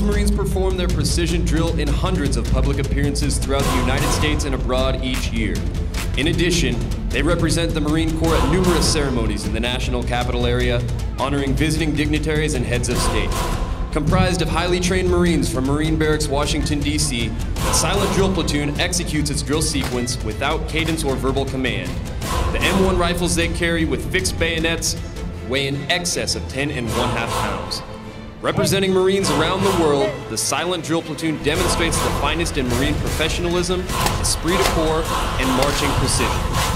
These Marines perform their precision drill in hundreds of public appearances throughout the United States and abroad each year. In addition, they represent the Marine Corps at numerous ceremonies in the National Capital Area, honoring visiting dignitaries and heads of state. Comprised of highly trained Marines from Marine Barracks, Washington, D.C., the Silent Drill Platoon executes its drill sequence without cadence or verbal command. The M1 rifles they carry with fixed bayonets weigh in excess of 10.5 pounds. Representing Marines around the world, the Silent Drill Platoon demonstrates the finest in Marine professionalism, esprit de corps, and marching precision.